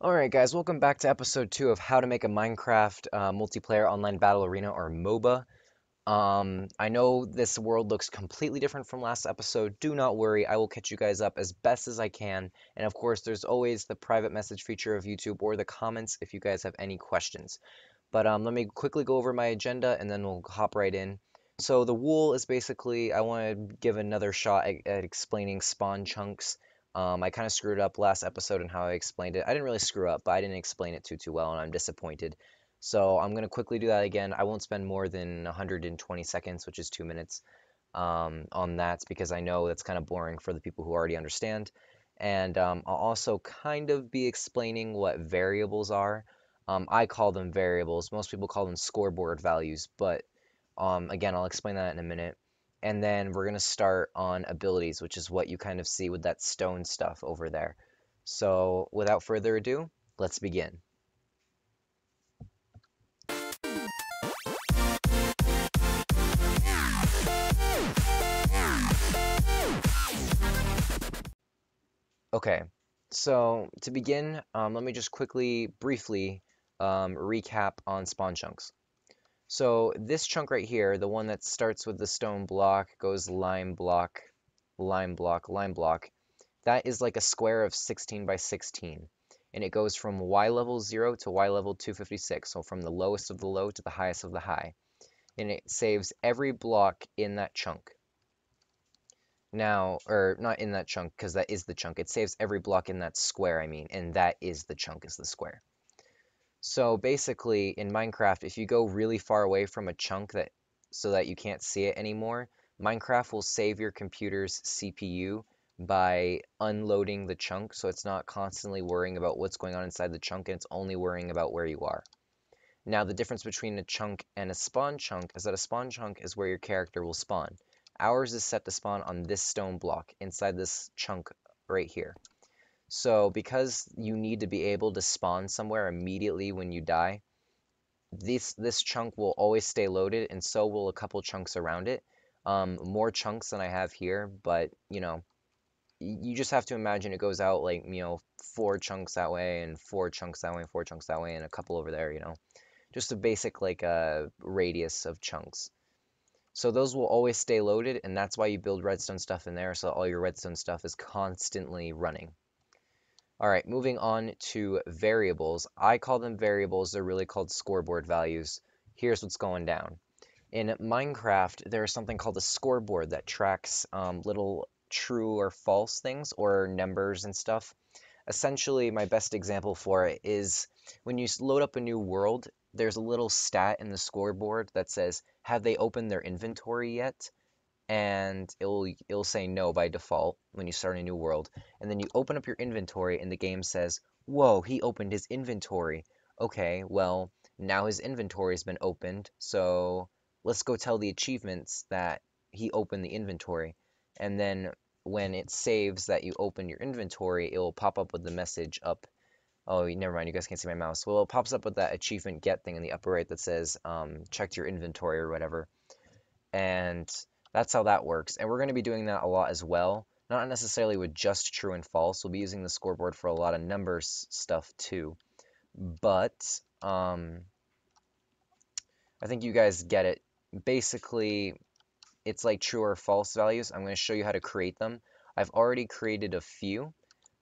Alright guys, welcome back to episode 2 of how to make a Minecraft multiplayer online battle arena, or MOBA. I know this world looks completely different from last episode. Do not worry, I will catch you guys up as best as I can. And of course, there's always the private message feature of YouTube or the comments if you guys have any questions. But let me quickly go over my agenda and then we'll hop right in. So the wool is basically, I want to give another shot at explaining spawn chunks. I kind of screwed up last episode and how I explained it. I didn't really screw up, but I didn't explain it too well, and I'm disappointed. So I'm going to quickly do that again. I won't spend more than 120 seconds, which is 2 minutes, on that, because I know that's kind of boring for the people who already understand. And I'll also kind of be explaining what variables are. I call them variables. Most people call them scoreboard values, but again, I'll explain that in a minute. And then we're going to start on abilities, which is what you kind of see with that stone stuff over there. So without further ado, let's begin. Okay, so to begin, let me just briefly recap on spawn chunks. So this chunk right here, the one that starts with the stone block, goes lime block, lime block, lime block, that is like a square of 16 by 16. And it goes from Y level 0 to Y level 256, so from the lowest of the low to the highest of the high. And it saves every block in that chunk. Now, or not in that chunk, because that is the chunk. It saves every block in that square, I mean, and that is the chunk, is the square. So basically, in Minecraft, if you go really far away from a chunk so that you can't see it anymore, Minecraft will save your computer's CPU by unloading the chunk, so it's not constantly worrying about what's going on inside the chunk, and it's only worrying about where you are. Now, the difference between a chunk and a spawn chunk is that a spawn chunk is where your character will spawn. Ours is set to spawn on this stone block, inside this chunk right here. So because you need to be able to spawn somewhere immediately when you die, this chunk will always stay loaded, and so will a couple chunks around it. More chunks than I have here, but, you know, you just have to imagine it goes out like, you know, 4 chunks that way, and 4 chunks that way, and 4 chunks that way, and a couple over there, you know. Just a basic, like, radius of chunks. So those will always stay loaded, and that's why you build redstone stuff in there, so all your redstone stuff is constantly running. Alright, moving on to variables. I call them variables, they're really called scoreboard values. Here's what's going down. In Minecraft, there's something called a scoreboard that tracks little true or false things, or numbers and stuff. Essentially, my best example for it is when you load up a new world, there's a little stat in the scoreboard that says, have they opened their inventory yet? And it'll say no by default when you start a new world, and then you open up your inventory and the game says, whoa, he opened his inventory. Okay, well, now his inventory has been opened, so let's go tell the achievements that he opened the inventory. And then when it saves that you open your inventory, it will pop up with the message up, oh, never mind, you guys can't see my mouse. Well, it pops up with that achievement get thing in the upper right that says checked your inventory or whatever, and that's how that works, and we're going to be doing that a lot as well. Not necessarily with just true and false. We'll be using the scoreboard for a lot of numbers stuff too. But I think you guys get it. Basically, it's like true or false values. I'm going to show you how to create them. I've already created a few,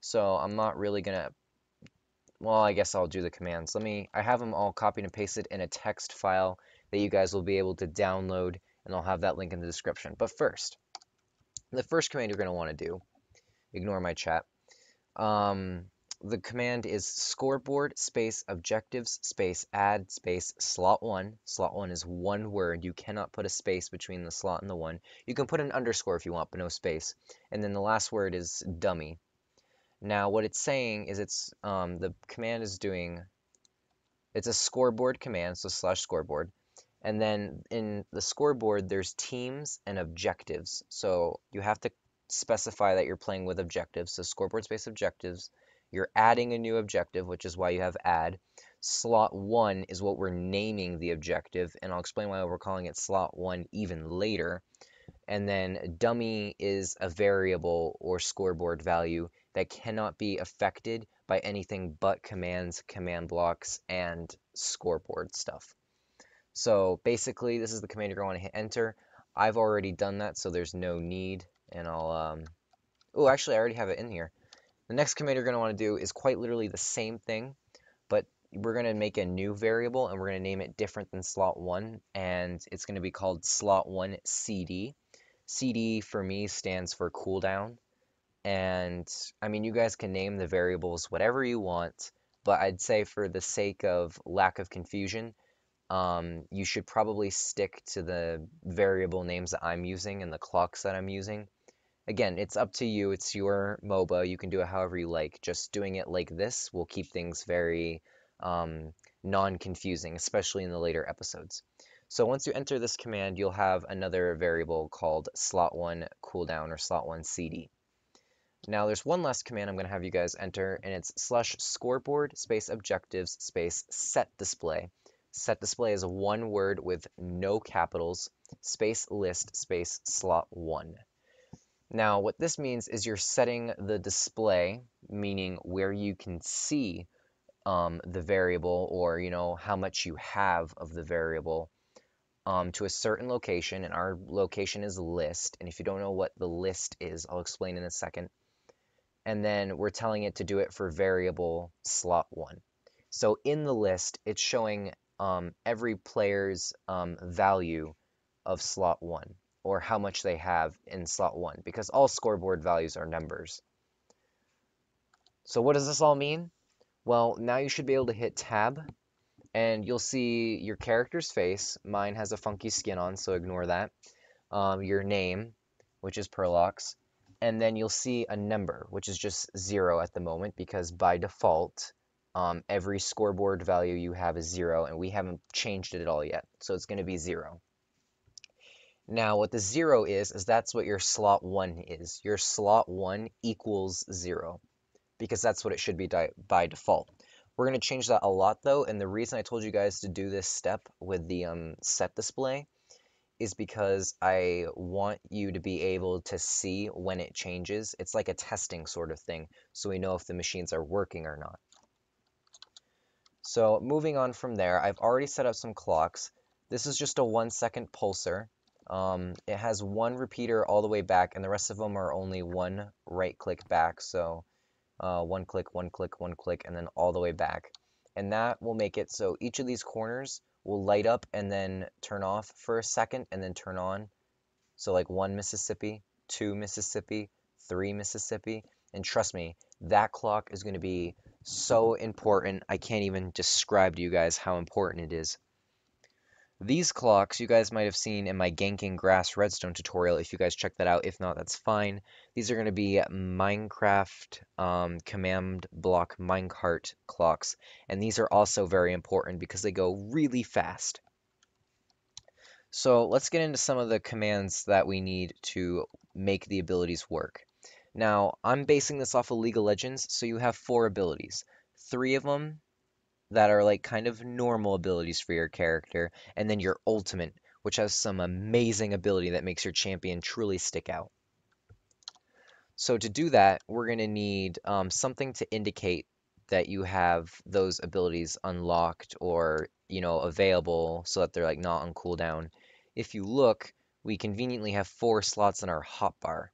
so I'm not really going to... Well, I guess I'll do the commands. I have them all copied and pasted in a text file that you guys will be able to download, and I'll have that link in the description. But first, the first command you're going to want to do, ignore my chat, the command is scoreboard space objectives space add space slot 1. Slot 1 is one word. You cannot put a space between the slot and the 1. You can put an underscore if you want, but no space. And then the last word is dummy. Now what it's saying is the command is doing, it's a scoreboard command, so slash scoreboard. And then in the scoreboard, there's teams and objectives. So you have to specify that you're playing with objectives. So scoreboard space objectives, you're adding a new objective, which is why you have add. Slot 1 is what we're naming the objective, and I'll explain why we're calling it slot 1 even later. And then dummy is a variable or scoreboard value that cannot be affected by anything but commands, command blocks, and scoreboard stuff. So basically, this is the command you're going to hit enter. I've already done that, so there's no need, and I'll, oh, actually, I already have it in here. The next command you're going to want to do is quite literally the same thing, but we're going to make a new variable, and we're going to name it different than slot1, and it's going to be called slot1 cd. CD, for me, stands for cooldown, and, I mean, you guys can name the variables whatever you want, but I'd say for the sake of lack of confusion, you should probably stick to the variable names that I'm using and the clocks that I'm using. Again, it's up to you. It's your MOBA. You can do it however you like. Just doing it like this will keep things very non-confusing, especially in the later episodes. So once you enter this command, you'll have another variable called slot1 cooldown or slot1 CD. Now there's one last command I'm going to have you guys enter, and it's /scoreboard, /objectives, /setDisplay. Set display is one word with no capitals, /list, /slot1. Now, what this means is you're setting the display, meaning where you can see the variable, or, you know, how much you have of the variable, to a certain location, and our location is list. And if you don't know what the list is, I'll explain in a second. And then we're telling it to do it for variable slot1. So in the list, it's showing every player's value of slot 1, or how much they have in slot 1, because all scoreboard values are numbers. So what does this all mean? Well, now you should be able to hit tab, and you'll see your character's face. Mine has a funky skin on, so ignore that. Your name, which is Perlox, and then you'll see a number, which is just 0 at the moment, because by default, every scoreboard value you have is 0, and we haven't changed it at all yet, so it's going to be 0. Now, what the 0 is that's what your slot 1 is. Your slot 1 equals 0, because that's what it should be by default. We're going to change that a lot, though, and the reason I told you guys to do this step with the set display is because I want you to be able to see when it changes. It's like a testing sort of thing, so we know if the machines are working or not. So moving on from there, I've already set up some clocks. This is just a 1-second pulsar. It has one repeater all the way back, and the rest of them are only one right click back. So one click, one click, one click, and then all the way back. And that will make it so each of these corners will light up and then turn off for a second and then turn on. So like 1 Mississippi, 2 Mississippi, 3 Mississippi. And trust me, that clock is going to be so important, I can't even describe to you guys how important it is. These clocks you guys might have seen in my Ganking Grass redstone tutorial if you guys check that out. If not, that's fine. These are going to be Minecraft command block minecart clocks, and these are also very important because they go really fast. So let's get into some of the commands that we need to make the abilities work. Now, I'm basing this off of League of Legends, so you have 4 abilities. 3 of them that are like kind of normal abilities for your character, and then your ultimate, which has some amazing ability that makes your champion truly stick out. So to do that, we're going to need something to indicate that you have those abilities unlocked or, you know, available so that they're like not on cooldown. If you look, we conveniently have 4 slots in our hotbar.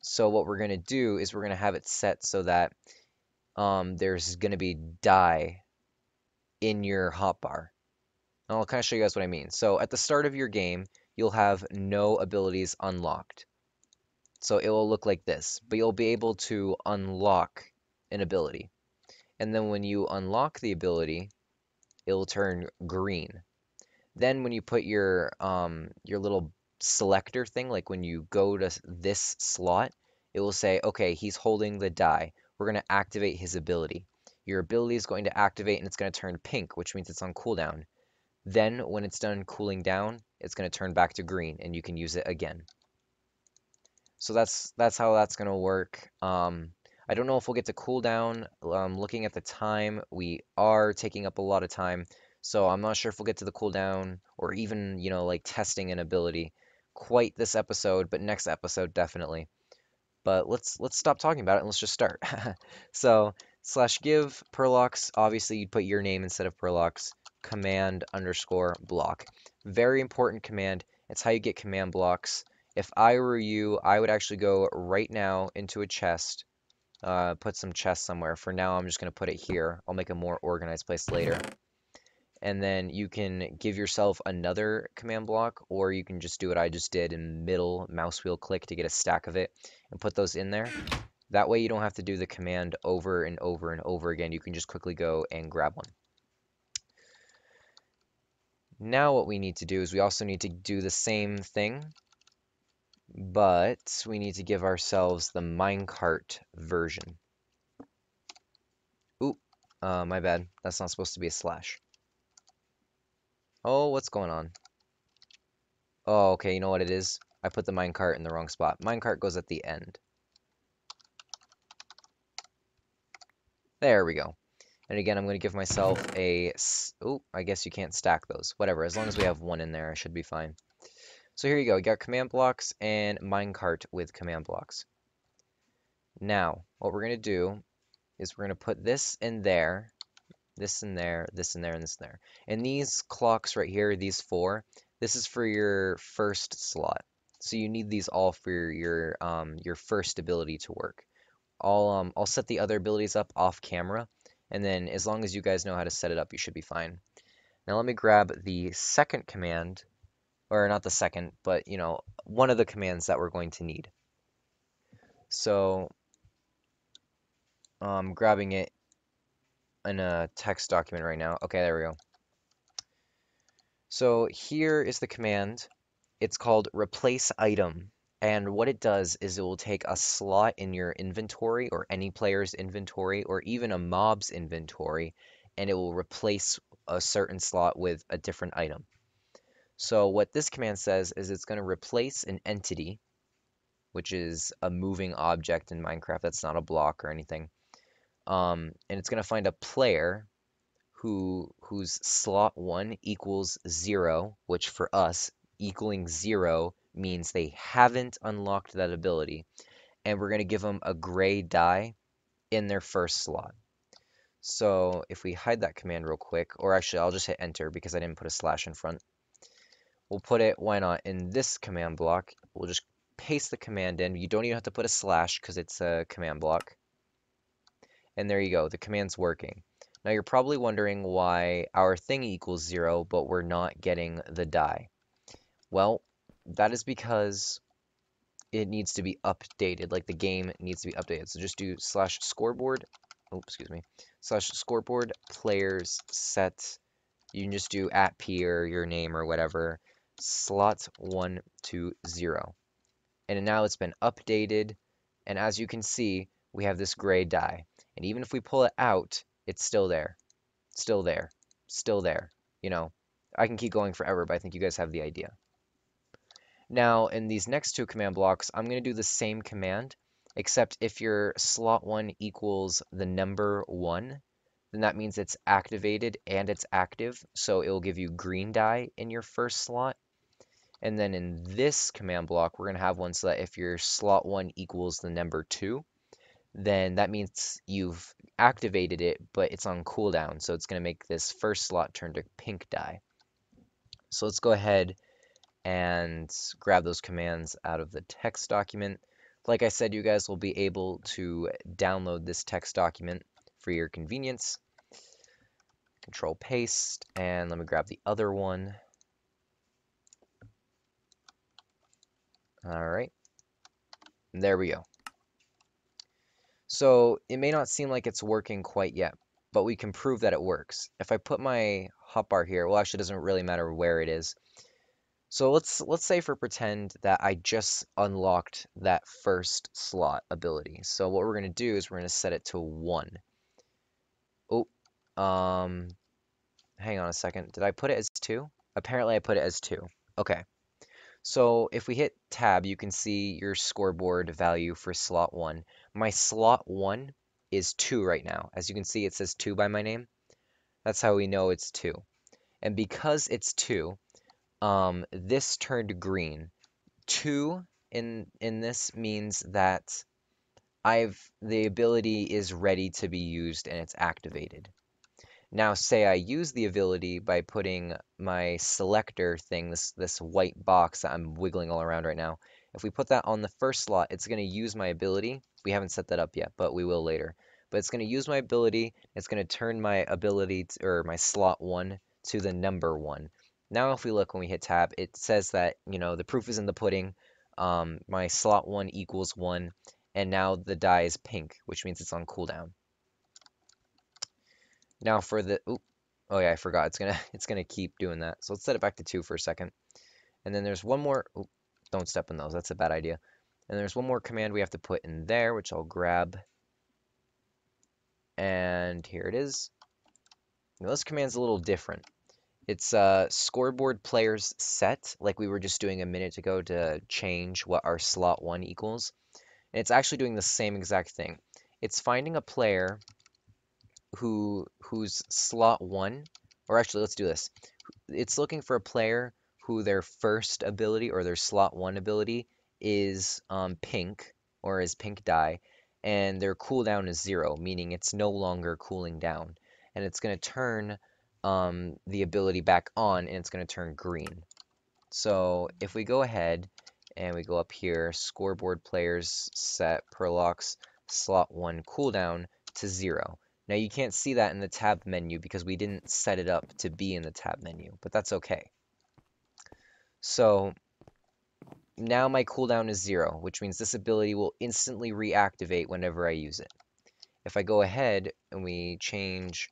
So what we're going to do is we're going to have it set so that there's going to be die in your hotbar. And I'll kind of show you guys what I mean. So at the start of your game, you'll have no abilities unlocked. So it will look like this, but you'll be able to unlock an ability. And then when you unlock the ability, it will turn green. Then when you put your little selector thing, like when you go to this slot, it will say, okay, he's holding the die, we're going to activate his ability. Your ability is going to activate, and it's going to turn pink, which means it's on cooldown. Then when it's done cooling down, it's going to turn back to green, and you can use it again. So that's how that's going to work. I don't know if we'll get to cooldown. Looking at the time, we are taking up a lot of time, so I'm not sure if we'll get to the cooldown or even, you know, like testing an ability quite this episode, but next episode definitely. But let's stop talking about it and let's just start. So slash give perlocks, obviously you'd put your name instead of perlocks, command underscore block. Very important command. It's how you get command blocks. If I were you, I would actually go right now into a chest, put some chests somewhere. For now, I'm just going to put it here. I'll make a more organized place later. And then you can give yourself another command block, or you can just do what I just did and middle mouse wheel click to get a stack of it and put those in there. That way you don't have to do the command over and over and over again. You can just quickly go and grab one. Now what we need to do is we also need to do the same thing, but we need to give ourselves the minecart version. Ooh, my bad. That's not supposed to be a slash. Oh, what's going on? Oh, okay, you know what it is? I put the minecart in the wrong spot. Minecart goes at the end. There we go. And again, I'm going to give myself a... Oh, I guess you can't stack those. Whatever, as long as we have one in there, I should be fine. So here you go. You got command blocks and minecart with command blocks. Now, what we're going to do is we're going to put this in there, this in there, this in there, and this in there. And these clocks right here, these four, this is for your first slot. So you need these all for your first ability to work. I'll set the other abilities up off camera, and then as long as you guys know how to set it up, you should be fine. Now let me grab the second command. Or not the second, but, you know, one of the commands that we're going to need. So, I'm grabbing it in a text document right now. Okay, there we go. So, here is the command. It's called replace item. And what it does is it will take a slot in your inventory, or any player's inventory, or even a mob's inventory, and it will replace a certain slot with a different item. So what this command says is it's going to replace an entity, which is a moving object in Minecraft. That's not a block or anything. And it's going to find a player whose slot 1 equals 0, which for us, equaling 0 means they haven't unlocked that ability. And we're going to give them a gray die in their first slot. So if we hide that command real quick, or actually I'll just hit enter because I didn't put a slash in front. We'll put it, why not, in this command block. We'll just paste the command in. You don't even have to put a slash because it's a command block. And there you go. The command's working. Now you're probably wondering why our thing equals 0, but we're not getting the die. Well, that is because it needs to be updated. Like, the game needs to be updated. So just do slash scoreboard. Oh, excuse me. Slash scoreboard players set. You can just do at P or your name or whatever. Slot 1 to 0, and now it's been updated, and as you can see, we have this gray die, and even if we pull it out, it's still there, still there, still there. You know, I can keep going forever, but I think you guys have the idea. Now in these next two command blocks, I'm going to do the same command, except if your slot 1 equals the number 1, then that means it's activated and it's active, so it will give you green die in your first slot. And then in this command block, we're going to have one so that if your slot 1 equals the number 2, then that means you've activated it, but it's on cooldown, so it's going to make this first slot turn to pink die. So let's go ahead and grab those commands out of the text document. Like I said, you guys will be able to download this text document for your convenience. Control paste, and let me grab the other one. All right, there we go. So it may not seem like it's working quite yet, but we can prove that it works. If I put my hotbar here, well, actually, it doesn't really matter where it is. So let's say for pretend that I just unlocked that first slot ability. So what we're going to do is we're going to set it to 1. Oh, hang on a second. Did I put it as 2? Apparently I put it as 2. Okay. So if we hit tab, you can see your scoreboard value for slot 1. My slot 1 is 2 right now. As you can see, it says 2 by my name. That's how we know it's 2. And because it's 2, this turned green. 2 in this means that the ability is ready to be used and it's activated. Now say I use the ability by putting my selector thing, this white box that I'm wiggling all around right now. If we put that on the first slot, it's going to use my ability. We haven't set that up yet, but we will later. But it's going to use my ability. It's going to turn my ability or my slot 1 to the number 1. Now if we look when we hit tab, it says that, you know, the proof is in the pudding. My slot 1 equals 1. And now the die is pink, which means it's on cooldown. Now for the oh yeah, I forgot it's gonna keep doing that. So let's set it back to 2 for a second. And then there's one more. Ooh, don't step on those. That's a bad idea. And there's one more command we have to put in there, which I'll grab. And here it is. Now this command's a little different. It's scoreboard players set, like we were just doing a minute ago to change what our slot 1 equals. And it's actually doing the same exact thing. It's finding a player whose slot 1, or actually let's do this. It's looking for a player who their first ability or their slot 1 ability is pink or is pink dye, and their cooldown is 0, meaning it's no longer cooling down. And it's going to turn the ability back on, and it's going to turn green. So if we go ahead and we go up here, scoreboard players set Perlox slot 1 cooldown to 0. Now you can't see that in the tab menu because we didn't set it up to be in the tab menu, but that's okay. So now my cooldown is 0, which means this ability will instantly reactivate whenever I use it. If I go ahead and we change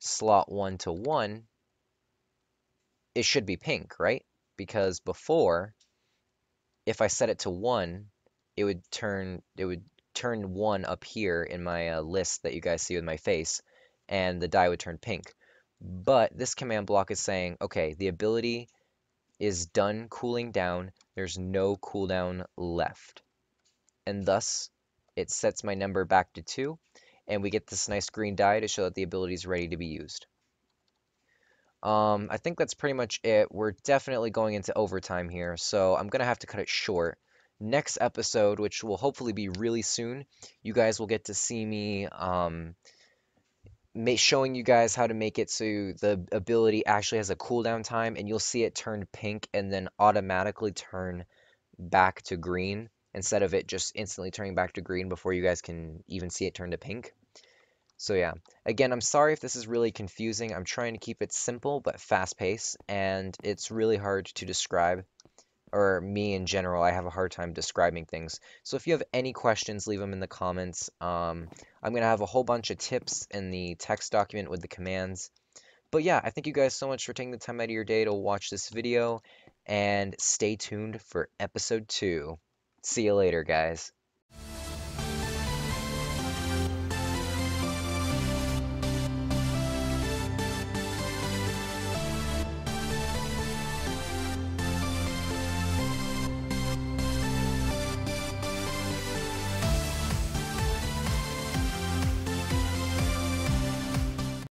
slot 1 to 1, it should be pink, right? Because before, if I set it to 1, it would turn 1 up here in my list that you guys see with my face, and the die would turn pink. But this command block is saying, okay, the ability is done cooling down, there's no cooldown left. And thus, it sets my number back to 2, and we get this nice green die to show that the ability is ready to be used. I think that's pretty much it. We're definitely going into overtime here, so I'm going to have to cut it short. Next episode, which will hopefully be really soon, you guys will get to see me showing you guys how to make it so the ability actually has a cooldown time, and you'll see it turn pink and then automatically turn back to green instead of it just instantly turning back to green before you guys can even see it turn to pink. So yeah, again, I'm sorry if this is really confusing. I'm trying to keep it simple but fast-paced, and it's really hard to describe. Or me in general, I have a hard time describing things. So if you have any questions, leave them in the comments. I'm going to have a whole bunch of tips in the text document with the commands. But yeah, I thank you guys so much for taking the time out of your day to watch this video, and stay tuned for episode 2. See you later, guys.